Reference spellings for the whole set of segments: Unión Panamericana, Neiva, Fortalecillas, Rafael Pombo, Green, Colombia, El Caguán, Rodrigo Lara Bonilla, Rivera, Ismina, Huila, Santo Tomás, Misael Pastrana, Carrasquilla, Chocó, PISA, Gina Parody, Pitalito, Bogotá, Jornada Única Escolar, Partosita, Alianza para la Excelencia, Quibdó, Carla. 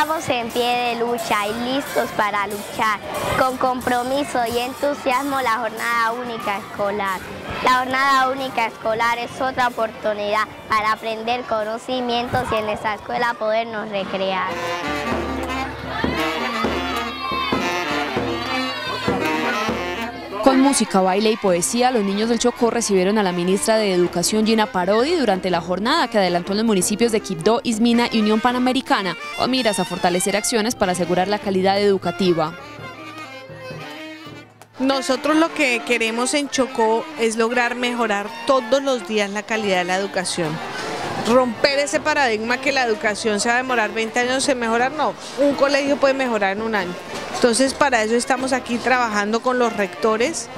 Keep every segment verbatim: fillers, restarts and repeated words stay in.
estamos en pie de lucha y listos para luchar con compromiso y entusiasmo la Jornada Única Escolar. La Jornada Única Escolar es otra oportunidad para aprender conocimientos y en nuestra escuela podernos recrear. Con música, baile y poesía, los niños del Chocó recibieron a la ministra de Educación Gina Parody durante la jornada que adelantó en los municipios de Quibdó, Ismina y Unión Panamericana, con miras a fortalecer acciones para asegurar la calidad educativa. Nosotros lo que queremos en Chocó es lograr mejorar todos los días la calidad de la educación. Romper ese paradigma que la educación se va a demorar veinte años en mejorar, no, un colegio puede mejorar en un año. Entonces para eso estamos aquí trabajando con los rectores,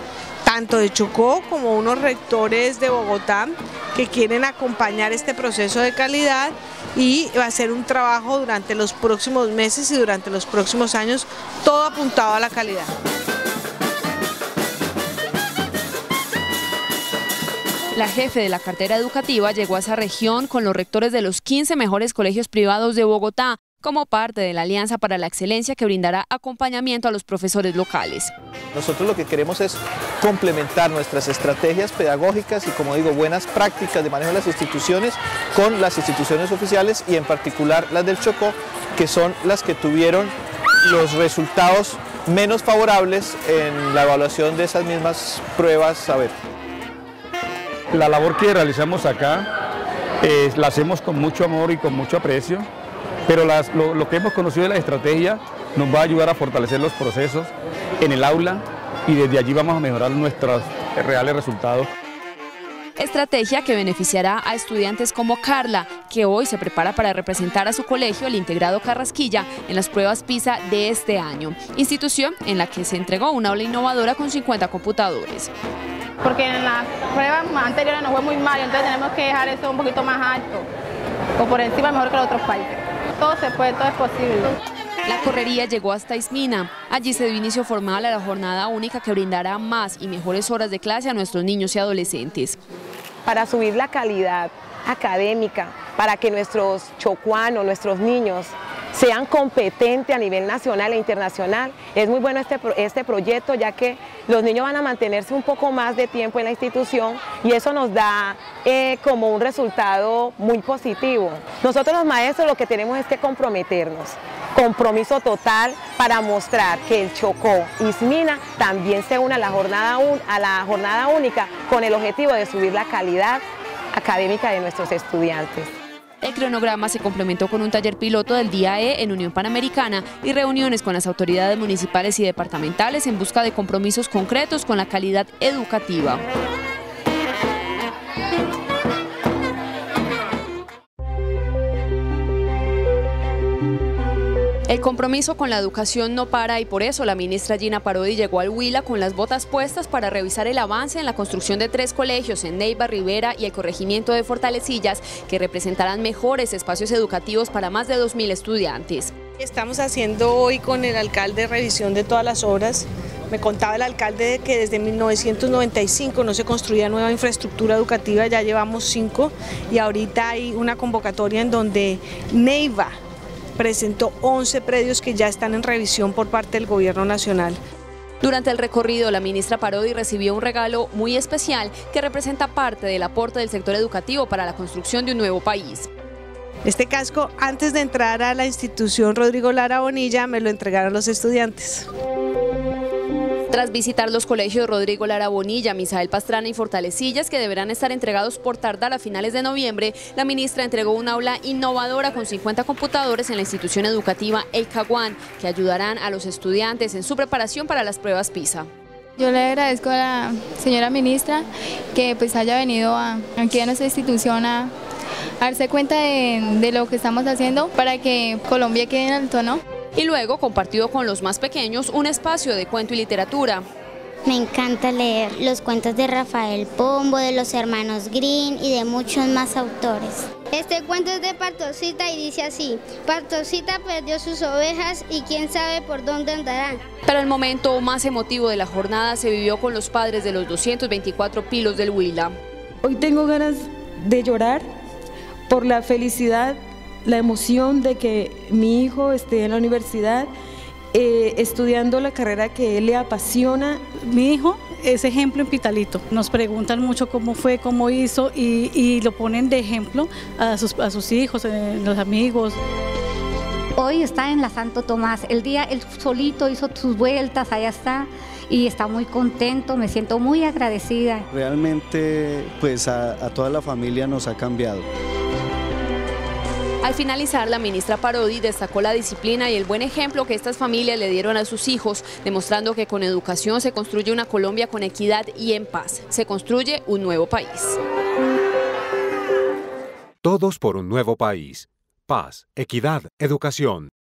tanto de Chocó como unos rectores de Bogotá que quieren acompañar este proceso de calidad, y va a ser un trabajo durante los próximos meses y durante los próximos años, todo apuntado a la calidad. La jefe de la cartera educativa llegó a esa región con los rectores de los quince mejores colegios privados de Bogotá, como parte de la Alianza para la Excelencia que brindará acompañamiento a los profesores locales. Nosotros lo que queremos es complementar nuestras estrategias pedagógicas y, como digo, buenas prácticas de manejo de las instituciones con las instituciones oficiales, y en particular las del Chocó, que son las que tuvieron los resultados menos favorables en la evaluación de esas mismas pruebas saber. La labor que realizamos acá eh, la hacemos con mucho amor y con mucho aprecio, pero las, lo, lo que hemos conocido de la estrategia nos va a ayudar a fortalecer los procesos en el aula, y desde allí vamos a mejorar nuestros reales resultados. Estrategia que beneficiará a estudiantes como Carla, que hoy se prepara para representar a su colegio, el integrado Carrasquilla, en las pruebas PISA de este año, institución en la que se entregó una aula innovadora con cincuenta computadores. Porque en las pruebas anteriores nos fue muy mal, entonces tenemos que dejar eso un poquito más alto, o por encima mejor que los otros países. Todo se puede, todo es posible. La correría llegó hasta Ismina. Allí se dio inicio formal a la jornada única que brindará más y mejores horas de clase a nuestros niños y adolescentes. Para subir la calidad académica, para que nuestros chocuanos, nuestros niños sean competentes a nivel nacional e internacional, es muy bueno este, este proyecto, ya que los niños van a mantenerse un poco más de tiempo en la institución, y eso nos da eh, como un resultado muy positivo. Nosotros los maestros lo que tenemos es que comprometernos, compromiso total para mostrar que el Chocó, Ismina, también se une a la jornada, un, a la jornada única con el objetivo de subir la calidad académica de nuestros estudiantes. El cronograma se complementó con un taller piloto del día E en Unión Panamericana y reuniones con las autoridades municipales y departamentales en busca de compromisos concretos con la calidad educativa. El compromiso con la educación no para, y por eso la ministra Gina Parody llegó al Huila con las botas puestas para revisar el avance en la construcción de tres colegios en Neiva, Rivera y el corregimiento de Fortalecillas, que representarán mejores espacios educativos para más de dos mil estudiantes. Estamos haciendo hoy con el alcalde revisión de todas las obras. Me contaba el alcalde de que desde mil novecientos noventa y cinco no se construía nueva infraestructura educativa, ya llevamos cinco, y ahorita hay una convocatoria en donde Neiva presentó once predios que ya están en revisión por parte del Gobierno Nacional. Durante el recorrido, la ministra Parody recibió un regalo muy especial que representa parte del aporte del sector educativo para la construcción de un nuevo país. Este casco, antes de entrar a la institución Rodrigo Lara Bonilla, me lo entregaron los estudiantes. Tras visitar los colegios Rodrigo Lara Bonilla, Misael Pastrana y Fortalecillas, que deberán estar entregados por tardar a finales de noviembre, la ministra entregó un aula innovadora con cincuenta computadores en la institución educativa El Caguán, que ayudarán a los estudiantes en su preparación para las pruebas PISA. Yo le agradezco a la señora ministra que pues haya venido a, aquí a nuestra institución a, a darse cuenta de, de lo que estamos haciendo para que Colombia quede en alto, ¿no? Y luego compartió con los más pequeños un espacio de cuento y literatura. Me encanta leer los cuentos de Rafael Pombo, de los hermanos Green y de muchos más autores. Este cuento es de Partosita y dice así: Partosita perdió sus ovejas y quién sabe por dónde andarán. Pero el momento más emotivo de la jornada se vivió con los padres de los doscientos veinticuatro pilos del Huila. Hoy tengo ganas de llorar por la felicidad la emoción de que mi hijo esté en la universidad eh, estudiando la carrera que él le apasiona. Mi hijo es ejemplo en Pitalito. Nos preguntan mucho cómo fue, cómo hizo y, y lo ponen de ejemplo a sus, a sus hijos, a los amigos. Hoy está en la Santo Tomás, el día él solito hizo sus vueltas, allá está y está muy contento, me siento muy agradecida. Realmente pues a, a toda la familia nos ha cambiado. Al finalizar, la ministra Parody destacó la disciplina y el buen ejemplo que estas familias le dieron a sus hijos, demostrando que con educación se construye una Colombia con equidad y en paz. Se construye un nuevo país. Todos por un nuevo país. Paz, equidad, educación.